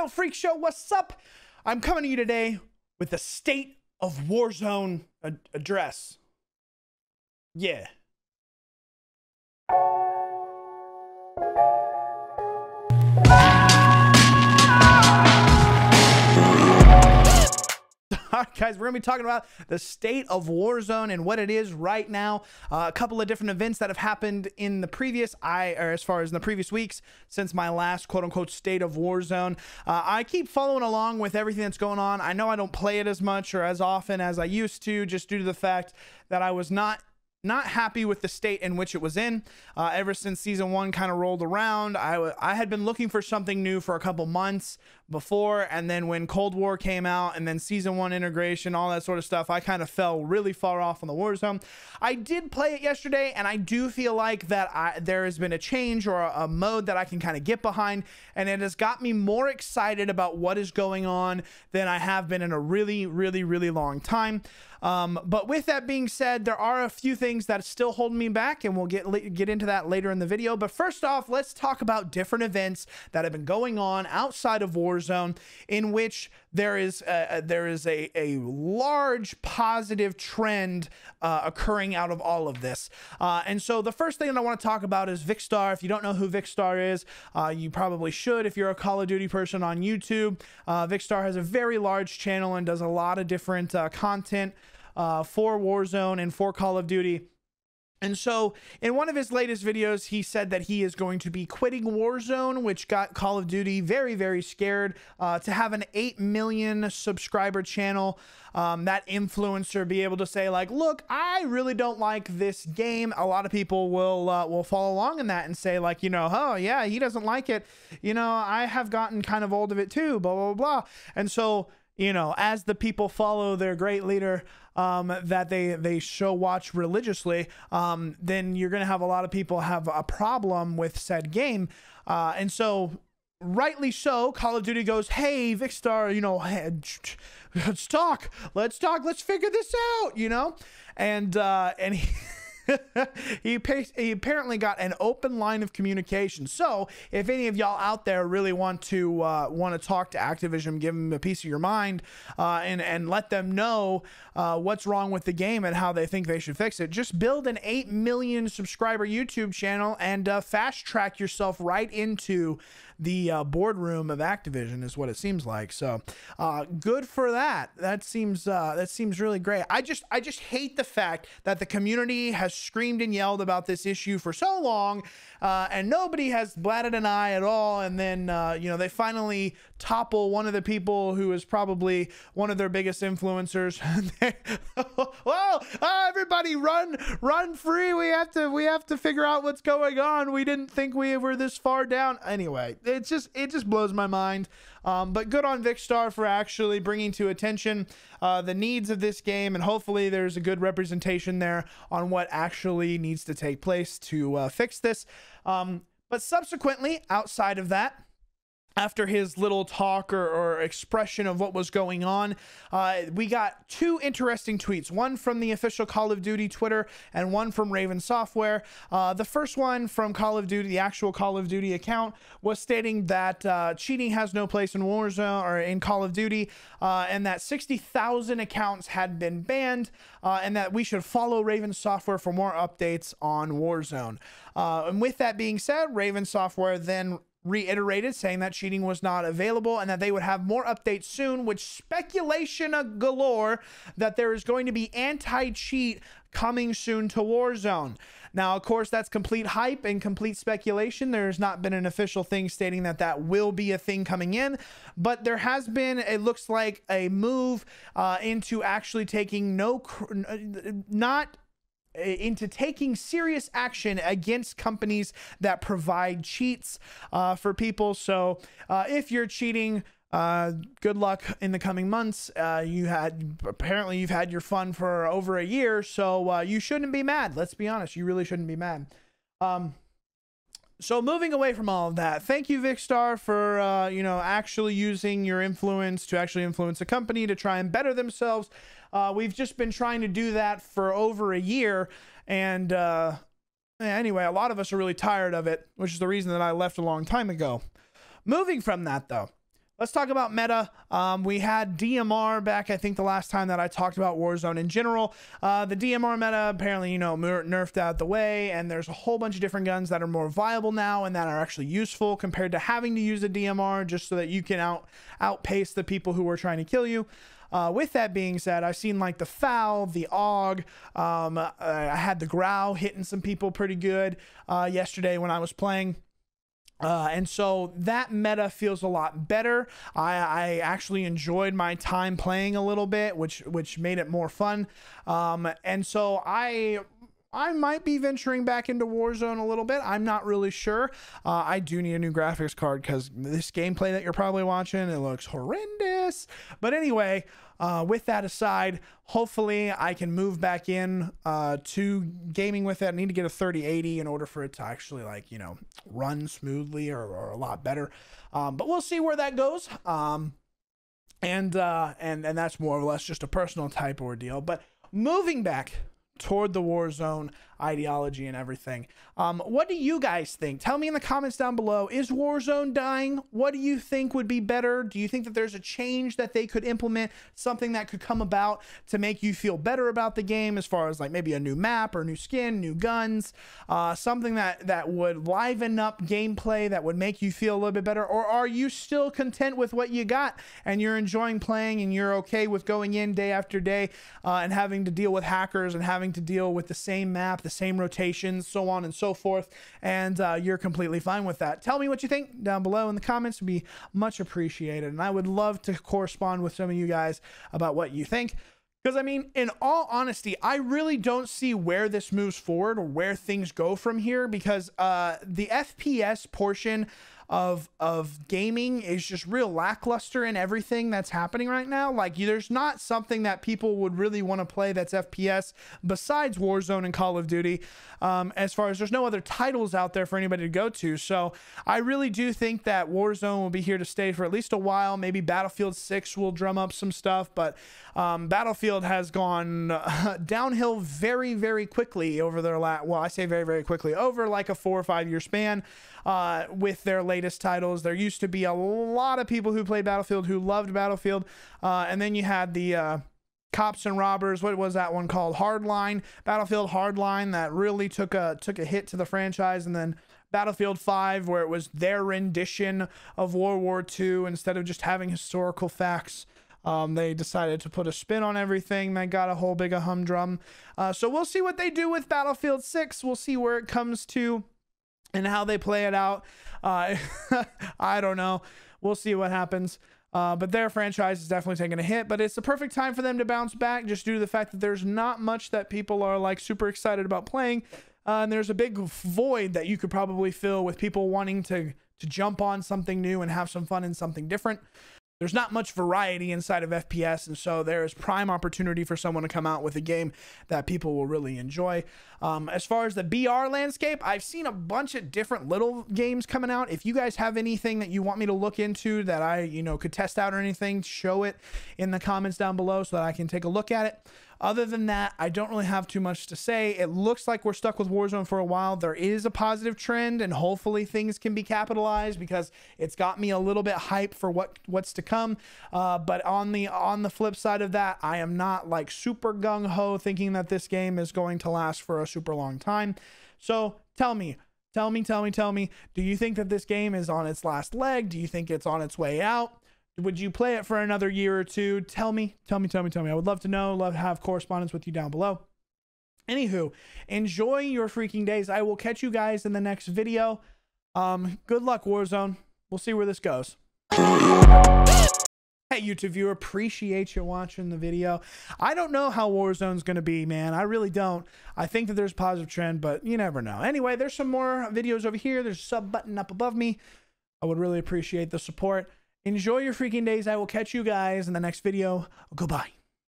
Go Freak Show, what's up? I'm coming to you today with the State of Warzone address. Yeah. All right, guys, we're going to be talking about the state of Warzone and what it is right now. A couple of different events that have happened in the previous, as far as in the previous weeks since my last quote-unquote state of Warzone. I keep following along with everything that's going on. I know I don't play it as much or as often as I used to, just due to the fact that I was not happy with the state in which it was in. Ever since season one kind of rolled around, I had been looking for something new for a couple months before, and then when Cold War came out and then season one integration, all that sort of stuff, I kind of fell really far off on the Warzone. I did play it yesterday, and I do feel like that there has been a change or a mode that I can kind of get behind, and it has got me more excited about what is going on than I have been in a really, really, really long time. But with that being said, there are a few things that still hold me back, and we'll get into that later in the video. But first off, let's talk about different events that have been going on outside of Warzone, in which there is a large positive trend occurring out of all of this. And so the first thing that I want to talk about is VikkStar. If you don't know who VikkStar is, you probably should if you're a Call of Duty person on YouTube. VikkStar has a very large channel and does a lot of different content for Warzone and for Call of Duty. And so in one of his latest videos, he said that he is going to be quitting Warzone, which got Call of Duty very, very scared, to have an 8 million subscriber channel. That influencer be able to say like, look, I really don't like this game. A lot of people will follow along in that and say like, you know, oh yeah, he doesn't like it. You know, I have gotten kind of old of it too, blah, blah, blah. And so, you know, as the people follow their great leader, that they show watch religiously, then you're going to have a lot of people have a problem with said game. And so rightly so, Call of Duty goes, hey, VikkStar, you know, hey, let's talk, let's figure this out, you know? And he he apparently got an open line of communication. So if any of y'all out there really want to talk to Activision, give them a piece of your mind, and let them know what's wrong with the game and how they think they should fix it, just build an 8 million subscriber YouTube channel and fast track yourself right into the boardroom of Activision is what it seems like. So good for that. That seems really great. I just hate the fact that the community has screamed and yelled about this issue for so long, and nobody has batted an eye at all. And then you know, they finally topple one of the people who is probably one of their biggest influencers. Well, everybody run free. We have to figure out what's going on. We didn't think we were this far down. Anyway, it just blows my mind. But good on VikkStar for actually bringing to attention the needs of this game, and hopefully there's a good representation there on what actually needs to take place to fix this. But subsequently, outside of that, after his little talk or expression of what was going on, we got two interesting tweets, one from the official Call of Duty Twitter and one from Raven Software. The first one from Call of Duty, the actual Call of Duty account, was stating that cheating has no place in Warzone or in Call of Duty, and that 60,000 accounts had been banned, and that we should follow Raven Software for more updates on Warzone. And with that being said, Raven Software then reiterated saying that cheating was not available and that they would have more updates soon, which speculation galore that there is going to be anti-cheat coming soon to Warzone. Now, of course, that's complete hype and complete speculation. There's not been an official thing stating that that will be a thing coming in, but there has been, it looks like, a move into actually taking into taking serious action against companies that provide cheats for people. So if you're cheating, good luck in the coming months. Apparently you've had your fun for over a year, so you shouldn't be mad. Let's be honest, you really shouldn't be mad. So moving away from all of that, thank you, VikkStar, for you know, actually using your influence to actually influence a company to try and better themselves. We've just been trying to do that for over a year, and anyway, a lot of us are really tired of it, which is the reason that I left a long time ago. Moving from that, though, Let's talk about meta. We had DMR back, I think, the last time that I talked about Warzone in general. The DMR meta apparently, you know, nerfed out the way, and there's a whole bunch of different guns that are more viable now and that are actually useful compared to having to use a DMR just so that you can outpace the people who are trying to kill you. With that being said, I've seen like the FAL, the AUG, I had the Grau hitting some people pretty good yesterday when I was playing. And so that meta feels a lot better. I actually enjoyed my time playing a little bit, which made it more fun. And so I might be venturing back into Warzone a little bit. I'm not really sure. I do need a new graphics card because this gameplay that you're probably watching, it looks horrendous. But anyway, with that aside, hopefully I can move back in to gaming with it. I need to get a 3080 in order for it to actually, like, you know, run smoothly or a lot better. But we'll see where that goes. And that's more or less just a personal type ordeal. But moving back toward the Warzone ideology and everything. What do you guys think? Tell me in the comments down below, is Warzone dying? What do you think would be better? Do you think that there's a change that they could implement, something that could come about to make you feel better about the game as far as like maybe a new map or new skin, new guns, something that would liven up gameplay, that would make you feel a little bit better? Or are you still content with what you got and you're enjoying playing and you're okay with going in day after day and having to deal with hackers and having to deal with the same map, the same rotations, so on and so forth, and you're completely fine with that? Tell me what you think down below in the comments. Would be much appreciated, and I would love to correspond with some of you guys about what you think, because I mean, in all honesty, I really don't see where this moves forward or where things go from here, because the FPS portion of gaming is just real lackluster in everything that's happening right now. Like, there's not something that people would really want to play that's FPS besides Warzone and Call of Duty, as far as there's no other titles out there for anybody to go to. So I really do think that Warzone will be here to stay for at least a while. Maybe Battlefield 6 will drum up some stuff, but Battlefield has gone downhill very, very quickly over their well, I say very, very quickly, over like a 4 or 5 year span with their latest titles. There used to be a lot of people who played Battlefield who loved Battlefield, and then you had the cops and robbers, what was that one called, Hardline, Battlefield Hardline, that really took a hit to the franchise, and then Battlefield 5, where it was their rendition of World War II. Instead of just having historical facts, they decided to put a spin on everything. They got a whole big humdrum. So we'll see what they do with Battlefield 6. We'll see where it comes to and how they play it out. I don't know. We'll see what happens. But their franchise is definitely taking a hit, but it's the perfect time for them to bounce back, just due to the fact that there's not much that people are like super excited about playing. And there's a big void that you could probably fill with people wanting to jump on something new and have some fun in something different. There's not much variety inside of FPS, and so there is prime opportunity for someone to come out with a game that people will really enjoy. As far as the BR landscape, I've seen a bunch of different little games coming out. If you guys have anything that you want me to look into that I, you know, could test out or anything, show it in the comments down below so that I can take a look at it. Other than that, I don't really have too much to say. It looks like we're stuck with Warzone for a while. There is a positive trend, and hopefully things can be capitalized, because it's got me a little bit hyped for what's to come. But on the flip side of that, I am not like super gung-ho thinking that this game is going to last for a super long time. So tell me, do you think that this game is on its last leg? Do you think it's on its way out? Would you play it for another year or two? Tell me. I would love to know. Love to have correspondence with you down below. Anywho, enjoy your freaking days. I will catch you guys in the next video. Good luck, Warzone. We'll see where this goes. Hey, YouTube viewer, appreciate you watching the video. I don't know how Warzone's going to be, man. I really don't. I think that there's a positive trend, but you never know. Anyway, there's some more videos over here. There's a sub button up above me. I would really appreciate the support. Enjoy your freaking days. I will catch you guys in the next video. Goodbye.